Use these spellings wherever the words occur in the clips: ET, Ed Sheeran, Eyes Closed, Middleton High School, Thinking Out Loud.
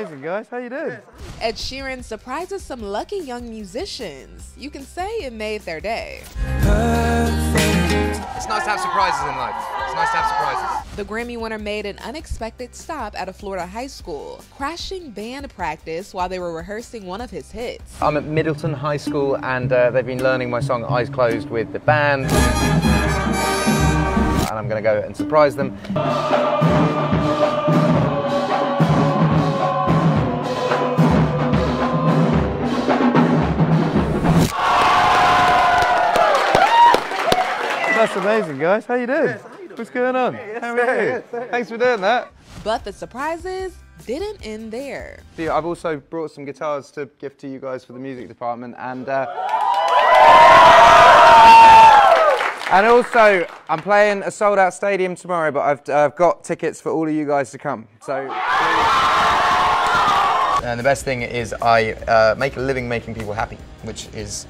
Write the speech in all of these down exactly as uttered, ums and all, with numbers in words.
amazing, guys. How you doing? Ed Sheeran surprises some lucky young musicians. You can say it made their day. It's nice to have surprises in life. It's nice to have surprises. The Grammy winner made an unexpected stop at a Florida high school, crashing band practice while they were rehearsing one of his hits. I'm at Middleton High School, and uh, they've been learning my song Eyes Closed with the band. And I'm going to go and surprise them. That's amazing, guys. How you doing? Yes, how you doing? What's going on? Hey, yes, how are you? Yes, yes. Thanks for doing that. But the surprises didn't end there. Yeah, I've also brought some guitars to gift to you guys for the music department, and uh, and also I'm playing a sold-out stadium tomorrow. But I've uh, I've got tickets for all of you guys to come. So. And the best thing is I uh, make a living making people happy, which is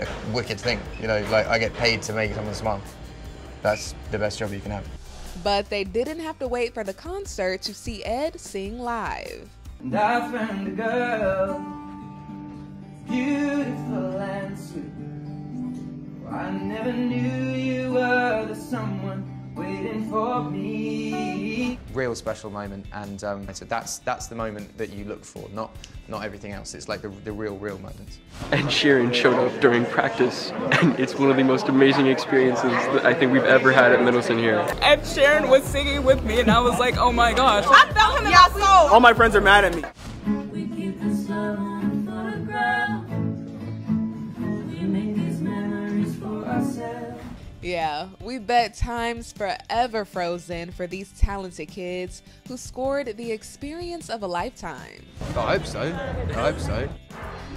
a wicked thing, you know, like I get paid to make someone smile. That's the best job you can have. But they didn't have to wait for the concert to see Ed sing live. And I found a girl, beautiful and sweet. I never knew you were the someone waiting for me. Real special moment, and um, so that's that's the moment that you look for, not not everything else. It's like the, the real, real moments. Ed Sheeran showed up during practice, and it's one of the most amazing experiences that I think we've ever had at Middleton here. Ed Sheeran was singing with me, and I was like, oh my gosh. I felt him in my soul. All my friends are mad at me. We keep this love on the ground. We make these memories for ourselves. Yeah, we bet time's forever frozen for these talented kids who scored the experience of a lifetime. I hope so. I hope so.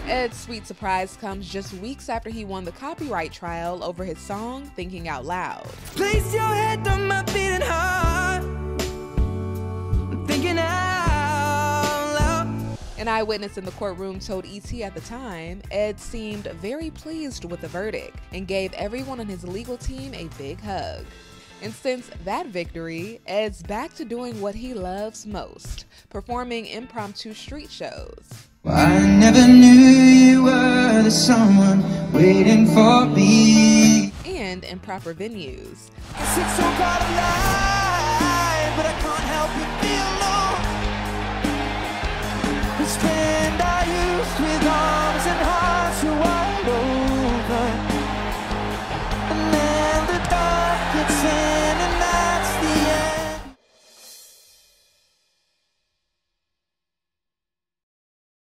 Ed's sweet surprise comes just weeks after he won the copyright trial over his song, Thinking Out Loud. Place your head on my beating heart. I'm thinking out loud. An eyewitness in the courtroom told E T at the time, Ed seemed very pleased with the verdict and gave everyone on his legal team a big hug. And since that victory, Ed's back to doing what he loves most, performing impromptu street shows. I never knew you were the someone waiting for me. And in proper venues. I sit so proud of life, but I can't help but be alone. This friend I used with arms and hearts who are